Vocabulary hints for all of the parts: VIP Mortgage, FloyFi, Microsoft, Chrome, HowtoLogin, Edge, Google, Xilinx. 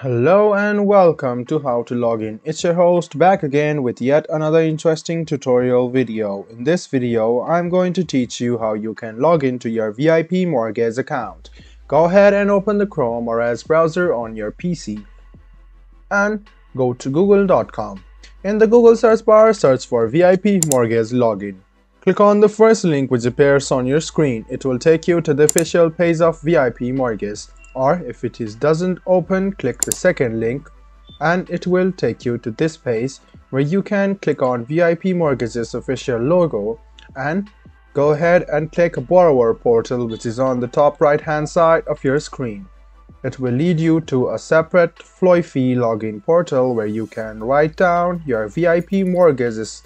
Hello and welcome to How to Login. It's your host back again with yet another interesting tutorial video. In this video, I'm going to teach you how you can log into your VIP Mortgage account. Go ahead and open the Chrome or Edge browser on your PC and go to google.com. In the Google search bar, search for VIP Mortgage login. Click on the first link which appears on your screen. It will take you to the official page of VIP Mortgage. Or if it doesn't open, click the second link and it will take you to this page where you can click on VIP Mortgage's official logo and go ahead and click Borrower Portal, which is on the top right hand side of your screen. It will lead you to a separate FloyFi login portal where you can write down your VIP Mortgage's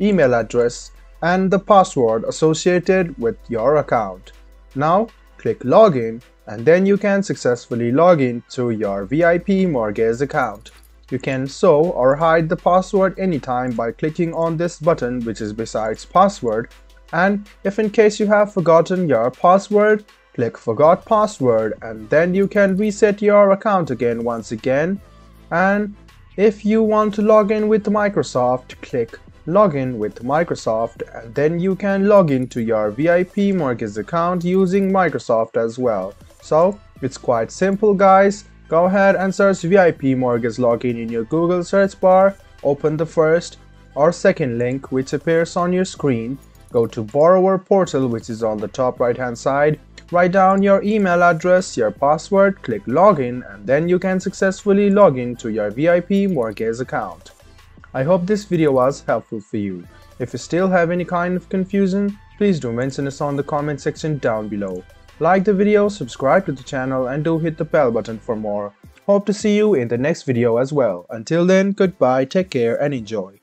email address and the password associated with your account. Now click Login, and then you can successfully log in to your VIP Mortgage account. You can show or hide the password anytime by clicking on this button which is besides password, and if in case you have forgotten your password, click Forgot Password, and then you can reset your account once again. And if you want to log in with Microsoft, click Login with Microsoft, and then you can log into your VIP Mortgage account using Microsoft as well. So it's quite simple, guys. Go ahead and search VIP Mortgage login in your Google search bar. Open the first or second link which appears on your screen. Go to Borrower Portal, which is on the top right hand side. Write down your email address, your password, click Login, and then you can successfully log in to your VIP Mortgage account. I hope this video was helpful for you. If you still have any kind of confusion, please do mention us on the comment section down below. Like the video, subscribe to the channel, and do hit the bell button for more. Hope to see you in the next video as well. Until then, goodbye, take care and enjoy.